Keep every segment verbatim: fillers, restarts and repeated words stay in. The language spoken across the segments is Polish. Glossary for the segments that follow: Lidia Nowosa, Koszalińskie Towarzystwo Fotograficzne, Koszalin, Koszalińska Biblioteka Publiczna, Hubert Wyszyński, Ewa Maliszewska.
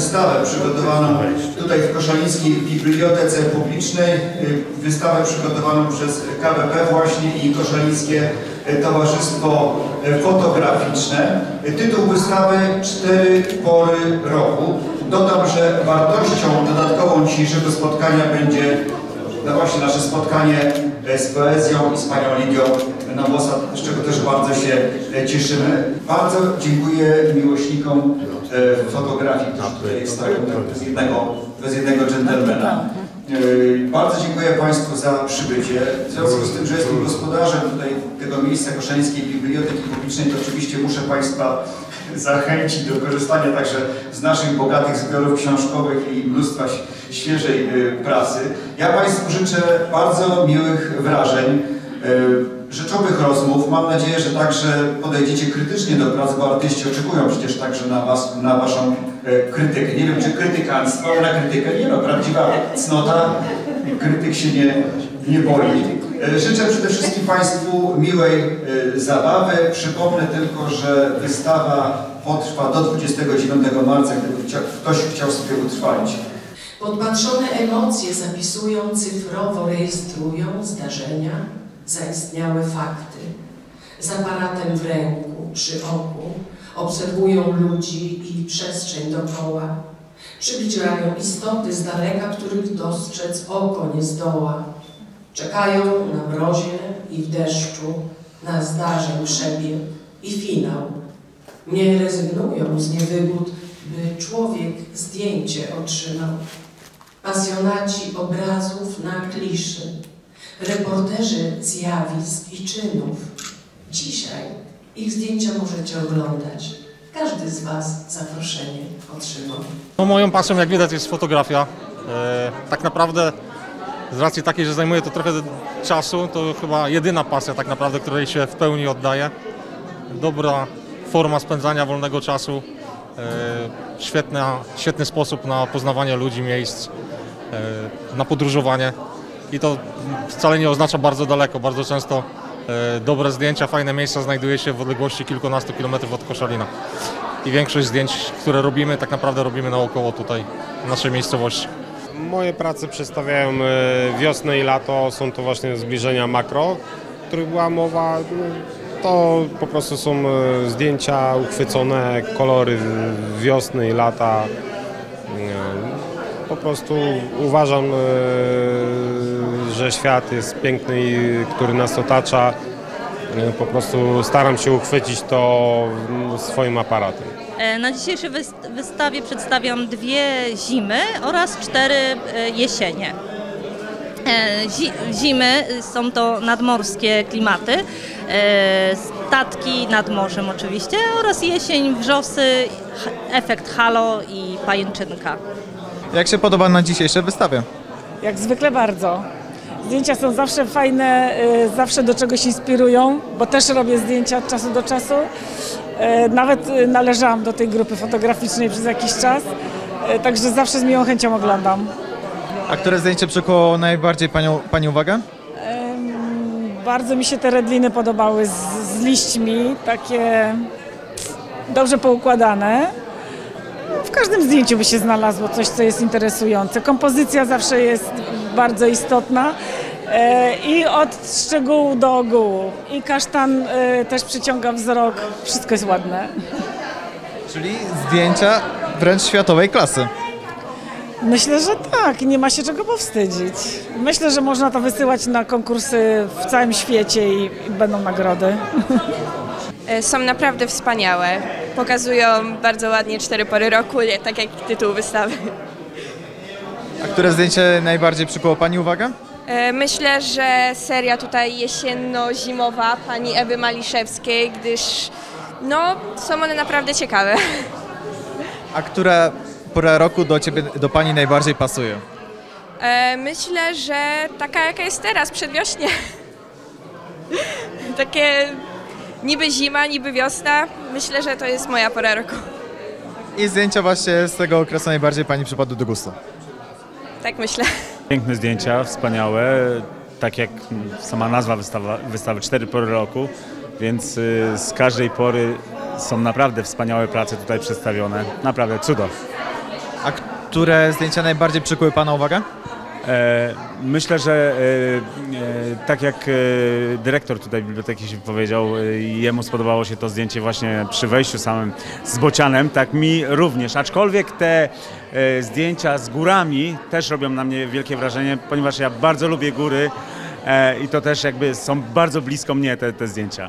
wystawę przygotowaną tutaj w Koszalińskiej Bibliotece Publicznej, wystawę przygotowaną przez K B P właśnie i Koszalińskie Towarzystwo Fotograficzne. Tytuł wystawy Cztery pory roku. Dodam, że wartością dodatkową dzisiejszego spotkania będzie no właśnie nasze spotkanie z poezją i z panią Lidią Nowosą, z czego też bardzo się cieszymy. Bardzo dziękuję miłośnikom fotografii, którzy tutaj stoją bez jednego, bez jednego dżentelmena. Bardzo dziękuję Państwu za przybycie. W związku z tym, że jestem gospodarzem tutaj tego miejsca Koszalińskiej Biblioteki Publicznej, to oczywiście muszę Państwa zachęcić do korzystania także z naszych bogatych zbiorów książkowych i mnóstwa świeżej prasy. Ja Państwu życzę bardzo miłych wrażeń, rzeczowych rozmów. Mam nadzieję, że także podejdziecie krytycznie do prac, bo artyści oczekują przecież także na was, na waszą krytykę. Nie wiem, czy krytykanstwo, ale na krytykę nie no, prawdziwa cnota, krytyk się nie, nie boi. Życzę przede wszystkim Państwu miłej zabawy. Przypomnę tylko, że wystawa potrwa do dwudziestego dziewiątego marca, gdyby ktoś chciał sobie utrwalić. Podpatrzone emocje zapisują cyfrowo, rejestrują zdarzenia, zaistniałe fakty. Z aparatem w ręku, przy oku, obserwują ludzi i przestrzeń dookoła. Przybliżają istoty z daleka, których dostrzec oko nie zdoła. Czekają na mrozie i w deszczu, na zdarzeń przebieg i finał. Nie rezygnują z niewygód, by człowiek zdjęcie otrzymał. Pasjonaci obrazów na kliszy, reporterzy zjawisk i czynów. Dzisiaj ich zdjęcia możecie oglądać. Każdy z Was zaproszenie otrzymał. No, moją pasją, jak widać, jest fotografia. E, tak naprawdę z racji takiej, że zajmuje to trochę czasu, to chyba jedyna pasja tak naprawdę, której się w pełni oddaje. Dobra forma spędzania wolnego czasu, e, świetna, świetny sposób na poznawanie ludzi, miejsc, e, na podróżowanie. I to wcale nie oznacza bardzo daleko. Bardzo często e, dobre zdjęcia, fajne miejsca znajduje się w odległości kilkunastu kilometrów od Koszalina. I większość zdjęć, które robimy, tak naprawdę robimy naokoło tutaj, w naszej miejscowości. Moje prace przedstawiają wiosnę i lato. Są to właśnie zbliżenia makro, o których była mowa. To po prostu są zdjęcia uchwycone, kolory wiosny i lata. Po prostu uważam, że świat jest piękny i który nas otacza. Po prostu staram się uchwycić to swoim aparatem. Na dzisiejszej wystawie przedstawiam dwie zimy oraz cztery jesienie. Zimy są to nadmorskie klimaty, statki nad morzem oczywiście, oraz jesień, wrzosy, efekt halo i pajęczynka. Jak się podoba na dzisiejszej wystawie? Jak zwykle bardzo. Zdjęcia są zawsze fajne, zawsze do czegoś inspirują, bo też robię zdjęcia od czasu do czasu. Nawet należałam do tej grupy fotograficznej przez jakiś czas, także zawsze z miłą chęcią oglądam. A które zdjęcie przykuło najbardziej panią, pani uwagę? Bardzo mi się te redliny podobały z, z liśćmi, takie dobrze poukładane. W każdym zdjęciu by się znalazło coś, co jest interesujące. Kompozycja zawsze jest bardzo istotna e, i od szczegółu do ogółu. I kasztan e, też przyciąga wzrok. Wszystko jest ładne. Czyli zdjęcia wręcz światowej klasy. Myślę, że tak. Nie ma się czego powstydzić. Myślę, że można to wysyłać na konkursy w całym świecie i, i będą nagrody. Są naprawdę wspaniałe. Pokazują bardzo ładnie cztery pory roku, tak jak tytuł wystawy. A które zdjęcie najbardziej przykuło Pani uwagę? Myślę, że seria tutaj jesienno-zimowa Pani Ewy Maliszewskiej, gdyż no, są one naprawdę ciekawe. A która pora roku do Ciebie, do Pani najbardziej pasuje? Myślę, że taka jaka jest teraz, przedwiośnie. Takie niby zima, niby wiosna. Myślę, że to jest moja pora roku. I zdjęcia właśnie z tego okresu najbardziej Pani przypadły do gustu? Tak myślę. Piękne zdjęcia, wspaniałe, tak jak sama nazwa wystawa, wystawy Cztery pory roku, więc z każdej pory są naprawdę wspaniałe prace tutaj przedstawione. Naprawdę cudo. A które zdjęcia najbardziej przykuły Pana uwagę? Myślę, że tak jak dyrektor tutaj biblioteki się powiedział, jemu spodobało się to zdjęcie właśnie przy wejściu samym z bocianem, tak mi również, aczkolwiek te zdjęcia z górami też robią na mnie wielkie wrażenie, ponieważ ja bardzo lubię góry i to też jakby są bardzo blisko mnie te, te zdjęcia.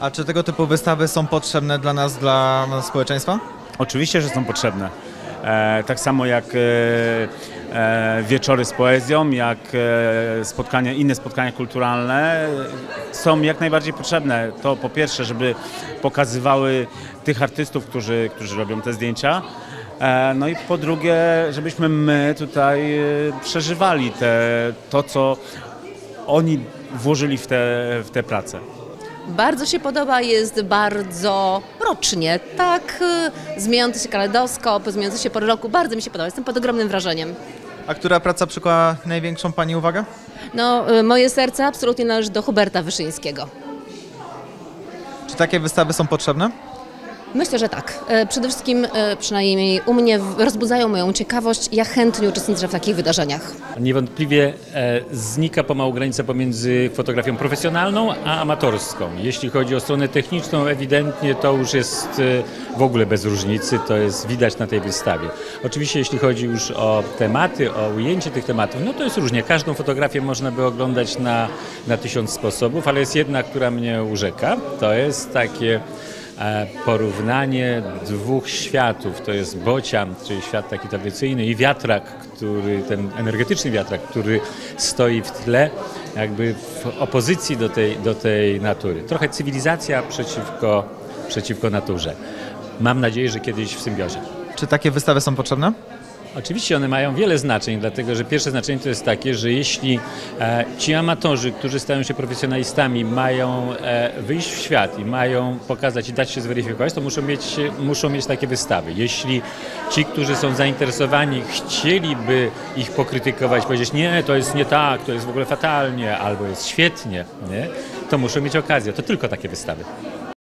A czy tego typu wystawy są potrzebne dla nas, dla społeczeństwa? Oczywiście, że są potrzebne. E, tak samo jak e, e, wieczory z poezją, jak e, spotkania, inne spotkania kulturalne są jak najbardziej potrzebne. To po pierwsze, żeby pokazywały tych artystów, którzy, którzy robią te zdjęcia. E, no i po drugie, żebyśmy my tutaj e, przeżywali te, to, co oni włożyli w te, w te prace. Bardzo się podoba, jest bardzo rocznie, tak, zmieniający się kalejdoskop, zmieniający się porę roku, bardzo mi się podoba, jestem pod ogromnym wrażeniem. A która praca przykuła największą Pani uwagę? No, moje serce absolutnie należy do Huberta Wyszyńskiego. Czy takie wystawy są potrzebne? Myślę, że tak. Przede wszystkim, przynajmniej u mnie, rozbudzają moją ciekawość. Ja chętnie uczestniczę w takich wydarzeniach. Niewątpliwie znika pomału granica pomiędzy fotografią profesjonalną a amatorską. Jeśli chodzi o stronę techniczną, ewidentnie to już jest w ogóle bez różnicy. To jest widać na tej wystawie. Oczywiście, jeśli chodzi już o tematy, o ujęcie tych tematów, no to jest różnie. Każdą fotografię można by oglądać na, na tysiąc sposobów, ale jest jedna, która mnie urzeka. To jest takie porównanie dwóch światów, to jest bocian, czyli świat taki tradycyjny, i wiatrak, który, ten energetyczny wiatrak, który stoi w tle, jakby w opozycji do tej, do tej natury. Trochę cywilizacja przeciwko, przeciwko naturze. Mam nadzieję, że kiedyś w symbiozie. Czy takie wystawy są potrzebne? Oczywiście one mają wiele znaczeń, dlatego że pierwsze znaczenie to jest takie, że jeśli e, ci amatorzy, którzy stają się profesjonalistami, mają e, wyjść w świat i mają pokazać i dać się zweryfikować, to muszą mieć, muszą mieć takie wystawy. Jeśli ci, którzy są zainteresowani, chcieliby ich pokrytykować, powiedzieć nie, to jest nie tak, to jest w ogóle fatalnie albo jest świetnie, nie? To muszą mieć okazję. To tylko takie wystawy.